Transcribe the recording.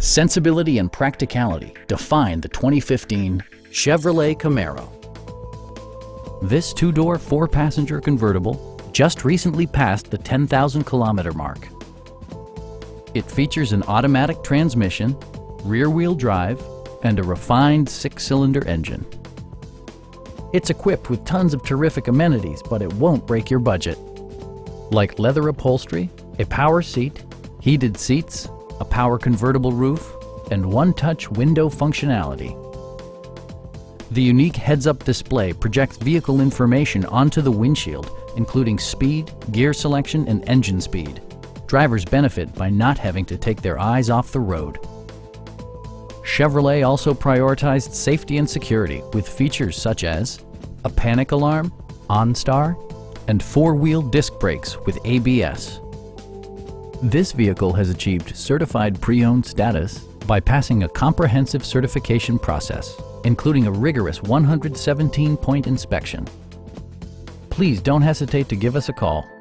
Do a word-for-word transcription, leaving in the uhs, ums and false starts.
Sensibility and practicality define the twenty fifteen Chevrolet Camaro. This two-door, four-passenger convertible just recently passed the ten thousand kilometer mark. It features an automatic transmission, rear-wheel drive, and a refined six-cylinder engine. It's equipped with tons of terrific amenities, but it won't break your budget. Like leather upholstery, a power seat, heated seats, a power convertible roof, and one-touch window functionality. The unique heads-up display projects vehicle information onto the windshield, including speed, gear selection, and engine speed. Drivers benefit by not having to take their eyes off the road. Chevrolet also prioritized safety and security with features such as a panic alarm, OnStar, and four-wheel disc brakes with A B S. This vehicle has achieved certified pre-owned status by passing a comprehensive certification process, including a rigorous one hundred seventeen point inspection. Please don't hesitate to give us a call.